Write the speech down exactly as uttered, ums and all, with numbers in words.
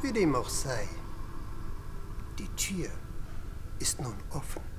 Wie dem auch sei, die Tür ist nun offen.